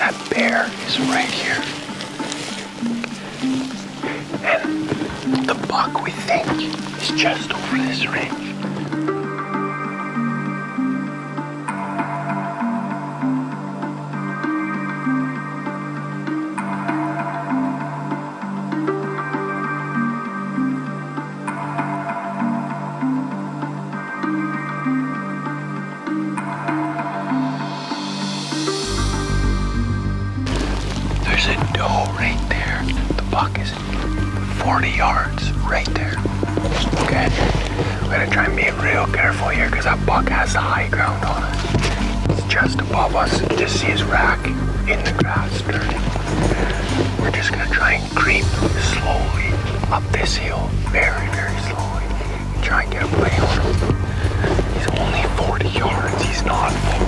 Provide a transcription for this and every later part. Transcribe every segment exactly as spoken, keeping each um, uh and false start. That bear is right here. And the buck, we think, is just over this ridge. forty yards right there. Okay, we're gonna try and be real careful here because that buck has the high ground on us. It's just above us. You just see his rack in the grass dirty. We're just gonna try and creep slowly up this hill, very, very slowly, and try and get a play on him. He's only forty yards, he's not full.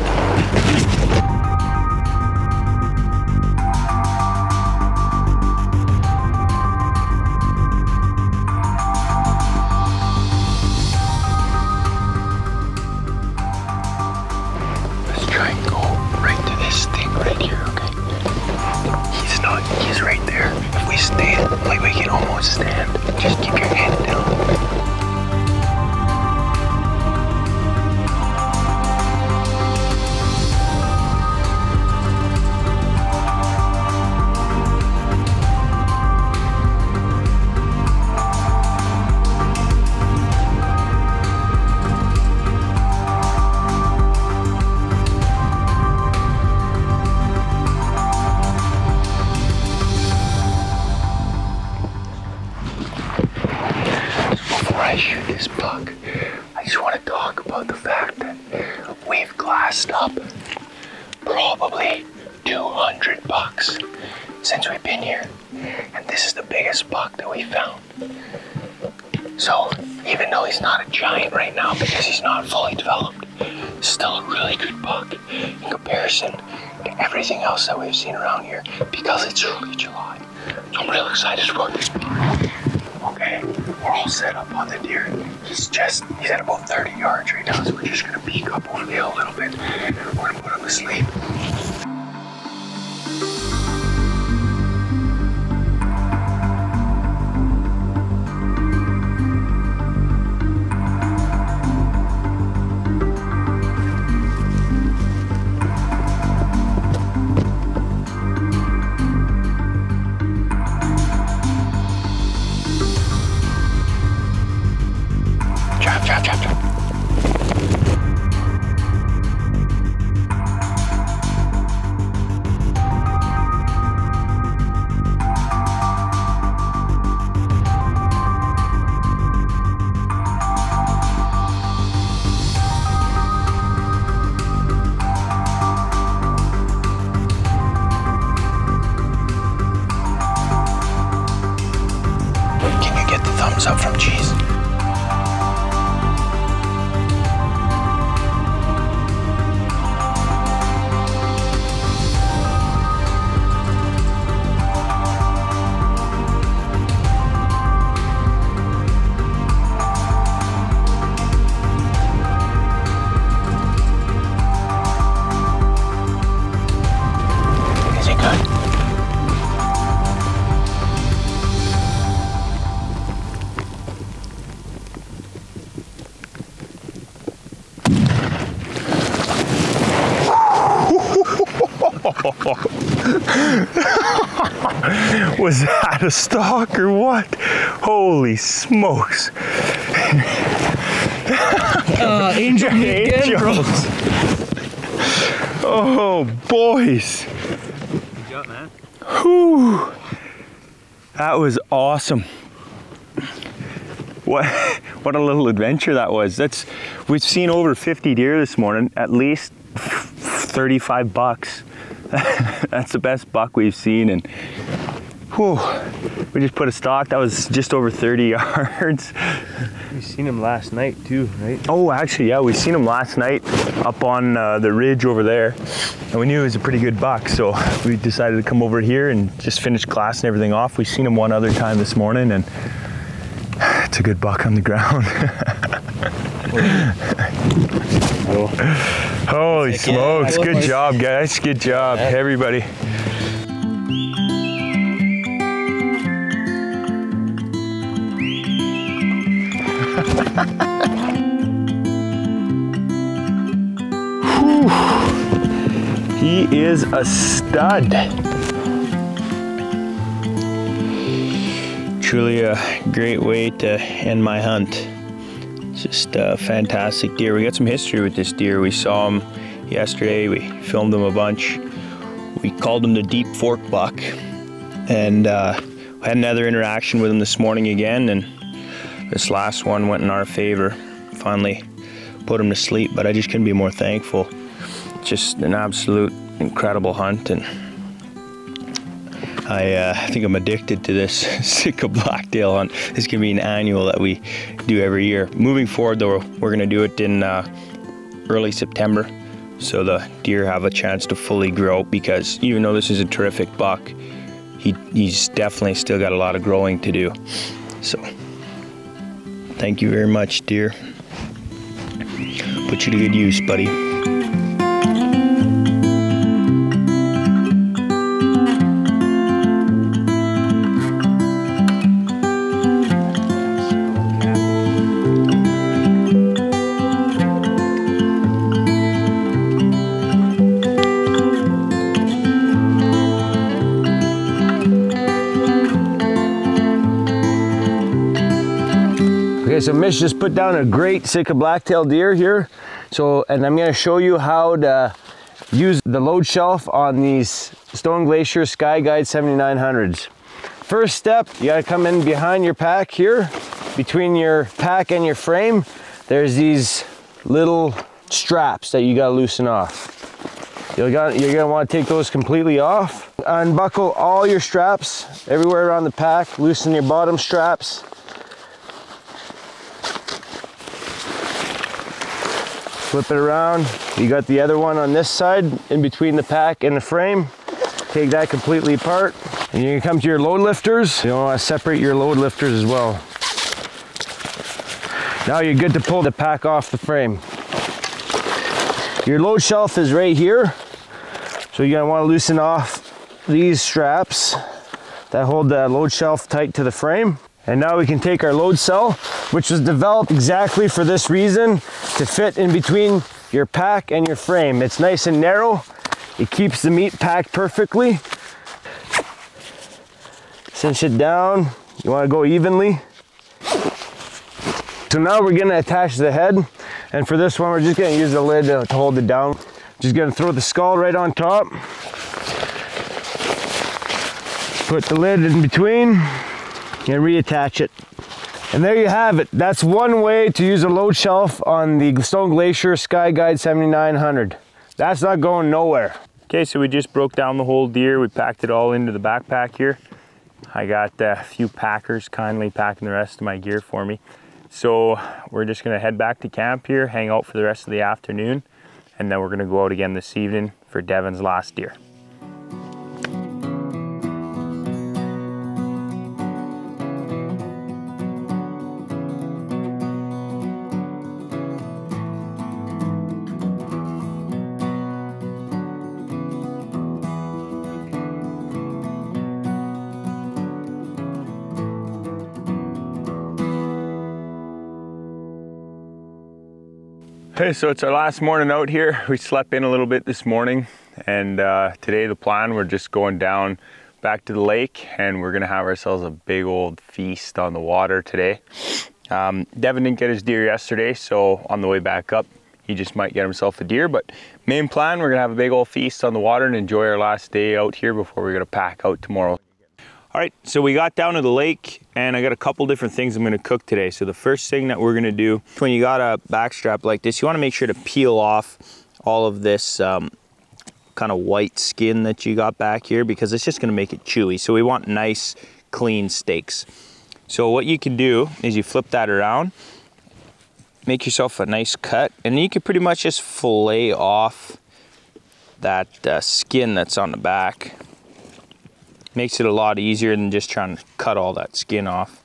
Since we've been here, and this is the biggest buck that we found. So even though he's not a giant right now because he's not fully developed, still a really good buck in comparison to everything else that we've seen around here because it's early July. I'm real excited about this buck. Okay, we're all set up on the deer. He's just, he's at about thirty yards right now, so we're just gonna peek up over the hill a little bit. We're gonna put him to sleep. Up from cheese. Was that a stalk or what? Holy smokes. uh, angel Angels. Oh, boys. Good job, man. Whew. That was awesome. What, what a little adventure that was. That's, we've seen over fifty deer this morning, at least thirty-five bucks. That's the best buck we've seen, and whew, we just put a stalk that was just over thirty yards. We seen him last night too, right? Oh, actually, yeah, we seen him last night up on uh, the ridge over there, and we knew he was a pretty good buck, so we decided to come over here and just finish class and everything off. We seen him one other time this morning, and it's a good buck on the ground. Oh. Holy Again, smokes, good job guys, good job, yeah. Hey, everybody. He is a stud. Truly a great way to end my hunt. Just a fantastic deer. We got some history with this deer. We saw him yesterday. We filmed him a bunch. We called him the Deep Fork Buck, and uh, had another interaction with him this morning again, and this last one went in our favor. Finally put him to sleep, but I just couldn't be more thankful. Just an absolute incredible hunt, and I uh, think I'm addicted to this Sitka blacktail hunt. This can be an annual that we do every year. Moving forward though, we're gonna do it in uh, early September, so the deer have a chance to fully grow, because even though this is a terrific buck, he, he's definitely still got a lot of growing to do. So thank you very much, deer. Put you to good use, buddy. So Mitch just put down a great Sitka blacktail deer here. So, and I'm gonna show you how to use the load shelf on these Stone Glacier Sky Guide seventy-nine hundreds. First step, you gotta come in behind your pack here. Between your pack and your frame, there's these little straps that you gotta loosen off. You're gonna, you're gonna wanna take those completely off. Unbuckle all your straps everywhere around the pack, loosen your bottom straps. Flip it around. You got the other one on this side in between the pack and the frame. Take that completely apart. And you can come to your load lifters. You want to separate your load lifters as well. Now you're good to pull the pack off the frame. Your load shelf is right here. So you're going to want to loosen off these straps that hold the load shelf tight to the frame. And now we can take our load cell, which was developed exactly for this reason, to fit in between your pack and your frame. It's nice and narrow. It keeps the meat packed perfectly. Cinch it down. You want to go evenly. So now we're going to attach the head. And for this one, we're just going to use the lid to hold it down. Just going to throw the skull right on top. Put the lid in between. And reattach it. And there you have it. That's one way to use a load shelf on the Stone Glacier Sky Guide seventy-nine hundred. That's not going nowhere. Okay, so we just broke down the whole deer. We packed it all into the backpack here. I got a few packers kindly packing the rest of my gear for me. So we're just gonna head back to camp here, hang out for the rest of the afternoon, and then we're gonna go out again this evening for Devin's last deer. Okay, so it's our last morning out here. We slept in a little bit this morning, and uh, today the plan, we're just going down back to the lake, and we're gonna have ourselves a big old feast on the water today. Um, Devin didn't get his deer yesterday, so on the way back up, he just might get himself a deer, but main plan, we're gonna have a big old feast on the water and enjoy our last day out here before we're gonna pack out tomorrow. All right, so we got down to the lake and I got a couple different things I'm gonna cook today. So the first thing that we're gonna do, when you got a backstrap like this, you wanna make sure to peel off all of this um, kind of white skin that you got back here, because it's just gonna make it chewy. So we want nice, clean steaks. So what you can do is you flip that around, make yourself a nice cut, and you can pretty much just fillet off that uh, skin that's on the back. Makes it a lot easier than just trying to cut all that skin off.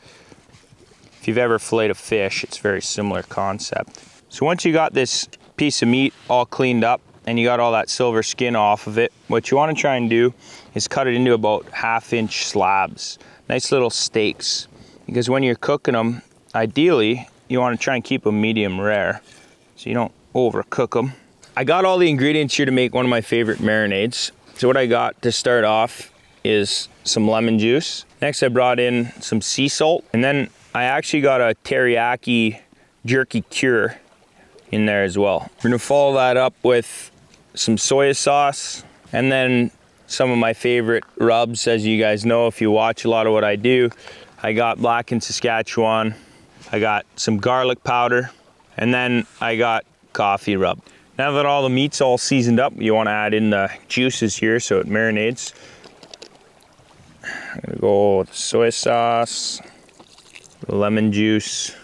If you've ever filleted a fish, it's a very similar concept. So once you got this piece of meat all cleaned up and you got all that silver skin off of it, what you want to try and do is cut it into about half inch slabs, nice little steaks, because when you're cooking them, ideally you want to try and keep them medium rare so you don't overcook them. I got all the ingredients here to make one of my favorite marinades. So what I got to start off is some lemon juice. Next I brought in some sea salt, and then I actually got a teriyaki jerky cure in there as well. We're gonna follow that up with some soy sauce and then some of my favorite rubs. As you guys know, if you watch a lot of what I do, I got blackened Saskatchewan, I got some garlic powder, and then I got coffee rub. Now that all the meat's all seasoned up, you wanna add in the juices here so it marinates. I'm gonna go with soy sauce, lemon juice.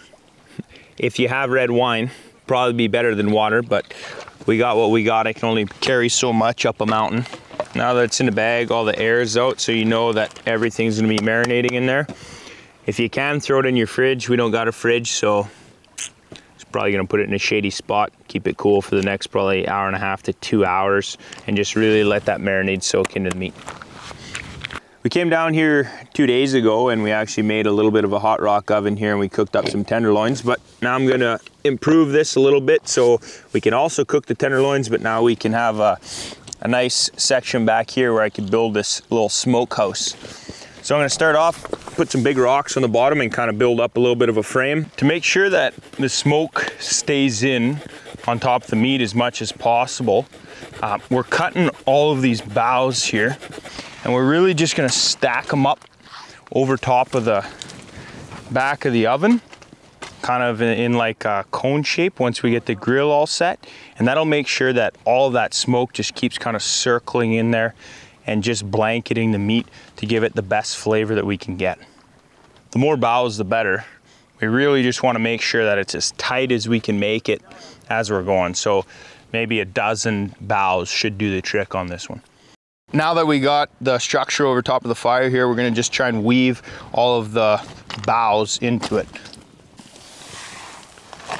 If you have red wine, probably be better than water, but we got what we got. I can only carry so much up a mountain. Now that it's in the bag, all the air is out, so you know that everything's gonna be marinating in there. If you can, throw it in your fridge. We don't got a fridge, so it's probably gonna put it in a shady spot, keep it cool for the next probably hour and a half to two hours, and just really let that marinade soak into the meat. We came down here two days ago and we actually made a little bit of a hot rock oven here and we cooked up some tenderloins, but now I'm gonna improve this a little bit so we can also cook the tenderloins, but now we can have a, a nice section back here where I could build this little smokehouse. So I'm gonna start off, put some big rocks on the bottom and kind of build up a little bit of a frame to make sure that the smoke stays in on top of the meat as much as possible. Uh, we're cutting all of these boughs here, and we're really just gonna stack them up over top of the back of the oven, kind of in like a cone shape once we get the grill all set. And that'll make sure that all that smoke just keeps kind of circling in there and just blanketing the meat to give it the best flavor that we can get. The more boughs, the better. We really just wanna make sure that it's as tight as we can make it as we're going. So maybe a dozen boughs should do the trick on this one. Now that we got the structure over top of the fire here, we're gonna just try and weave all of the boughs into it.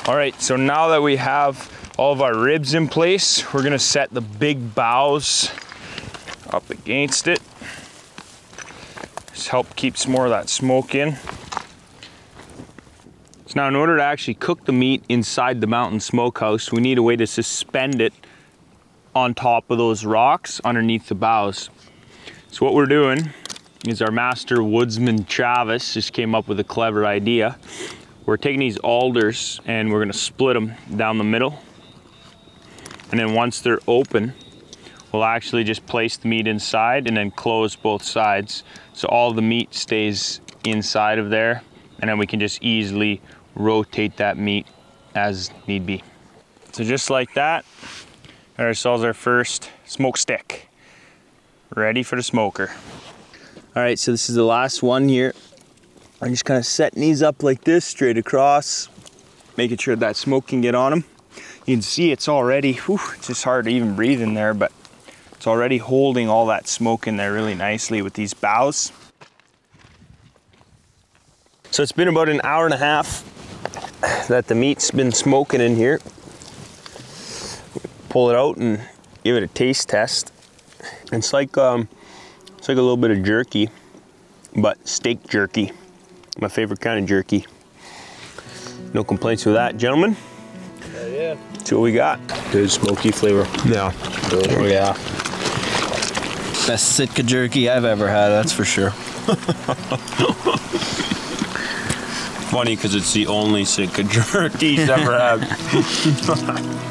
All right, so now that we have all of our ribs in place, we're gonna set the big boughs up against it. Just help keep some more of that smoke in. So now in order to actually cook the meat inside the mountain smokehouse, we need a way to suspend it on top of those rocks underneath the boughs. So what we're doing is our master woodsman Travis just came up with a clever idea. We're taking these alders and we're gonna split them down the middle. And then once they're open, we'll actually just place the meat inside and then close both sides. So all the meat stays inside of there, and then we can just easily rotate that meat as need be. So just like that, got ourselves our first smoke stick, ready for the smoker. All right, so this is the last one here. I'm just kind of setting these up like this, straight across, making sure that smoke can get on them. You can see it's already, whew, it's just hard to even breathe in there, but it's already holding all that smoke in there really nicely with these boughs. So it's been about an hour and a half that the meat's been smoking in here. Pull it out and give it a taste test. It's like um, it's like a little bit of jerky, but steak jerky. My favorite kind of jerky. No complaints with that, gentlemen. Uh, yeah. That's what we got. Good smoky flavor. Yeah. Oh yeah. Best Sitka jerky I've ever had. That's for sure. Funny because it's the only Sitka jerky he's ever had.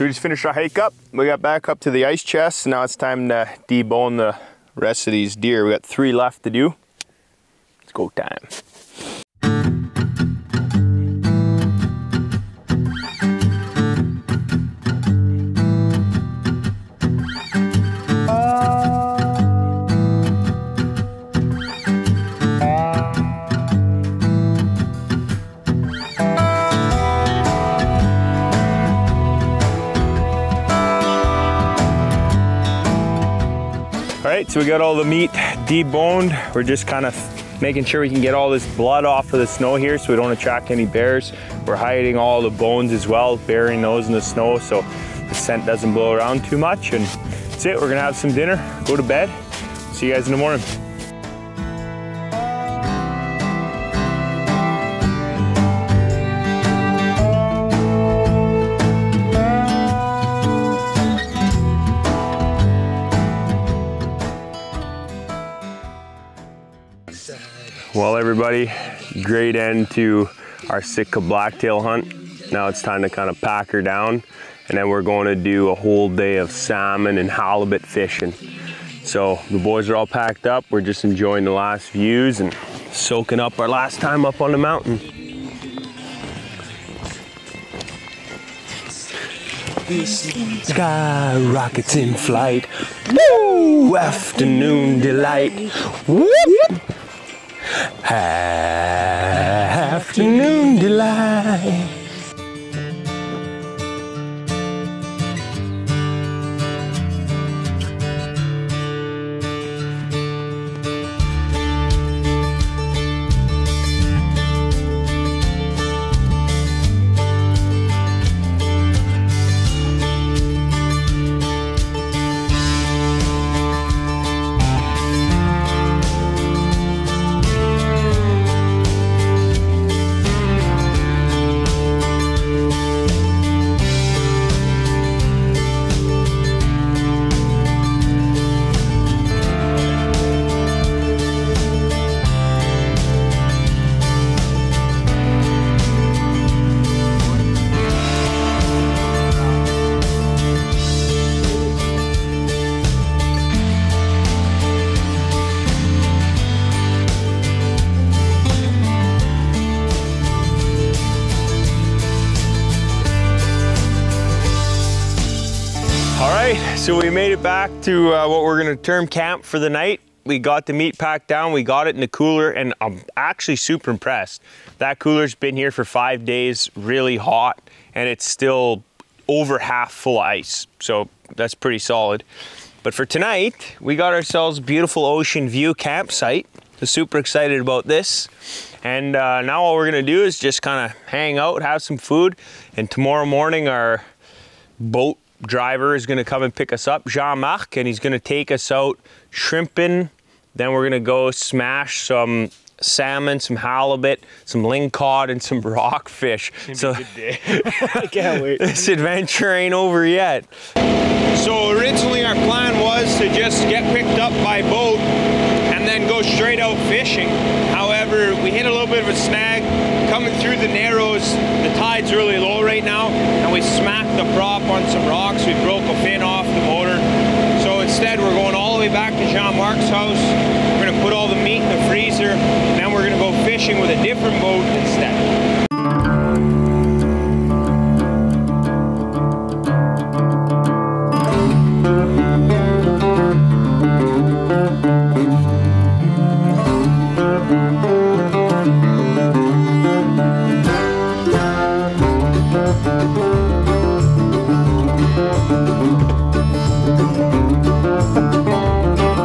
So we just finished our hike up. We got back up to the ice chest. Now it's time to debone the rest of these deer. We got three left to do. It's go time. So we got all the meat deboned. We're just kind of making sure we can get all this blood off of the snow here so we don't attract any bears. We're hiding all the bones as well, burying those in the snow so the scent doesn't blow around too much. And that's it, we're gonna have some dinner, go to bed. See you guys in the morning. Well, everybody, great end to our Sitka blacktail hunt. Now it's time to kind of pack her down, and then we're going to do a whole day of salmon and halibut fishing. So the boys are all packed up. We're just enjoying the last views and soaking up our last time up on the mountain. Sky rockets in flight. Woo! Afternoon delight. Whoop! Afternoon delight. So we made it back to uh, what we're gonna term camp for the night. We got the meat packed down, we got it in the cooler, and I'm actually super impressed. That cooler's been here for five days, really hot, and it's still over half full of ice. So that's pretty solid. But for tonight, we got ourselves a beautiful ocean view campsite. So super excited about this. And uh, now all we're gonna do is just kinda hang out, have some food, and tomorrow morning our boat driver is gonna come and pick us up, Jean-Marc, and he's gonna take us out shrimping. Then we're gonna go smash some salmon, some halibut, some lingcod, and some rockfish. So, be a good day. I can't wait. This adventure ain't over yet. So originally our plan was to just get picked up by boat and then go straight out fishing. However, we hit a little bit of a snag coming through the narrows. The tide's really low right now, and we smacked the prop on some rocks. We broke a fin off the motor. So instead, we're going all the way back to Jean-Marc's house. We're gonna put all the meat in the freezer, and then we're gonna go fishing with a different boat instead.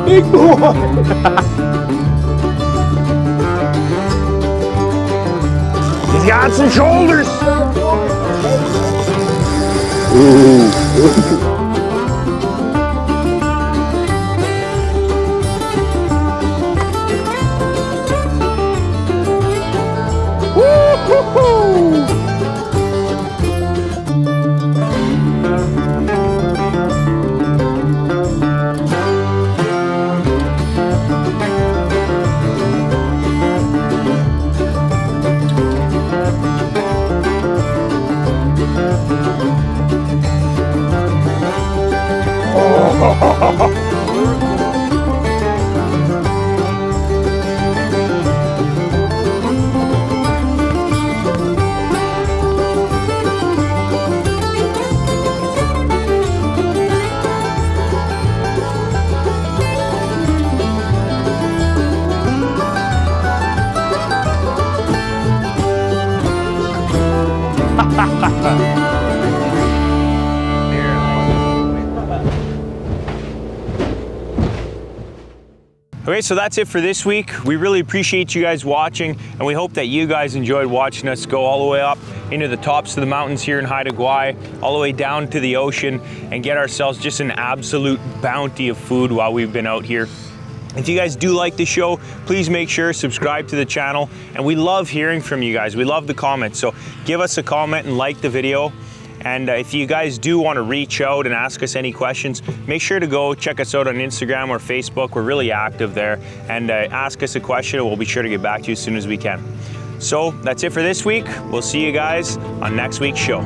Big boy! He's got some shoulders! Ooh. Okay, so that's it for this week. We really appreciate you guys watching, and we hope that you guys enjoyed watching us go all the way up into the tops of the mountains here in Haida Gwaii, all the way down to the ocean, and get ourselves just an absolute bounty of food while we've been out here. If you guys do like the show, please make sure to subscribe to the channel, and we love hearing from you guys. We love the comments, so give us a comment and like the video. And if you guys do want to reach out and ask us any questions, make sure to go check us out on Instagram or Facebook. We're really active there. And uh, ask us a question, and we'll be sure to get back to you as soon as we can. So that's it for this week. We'll see you guys on next week's show.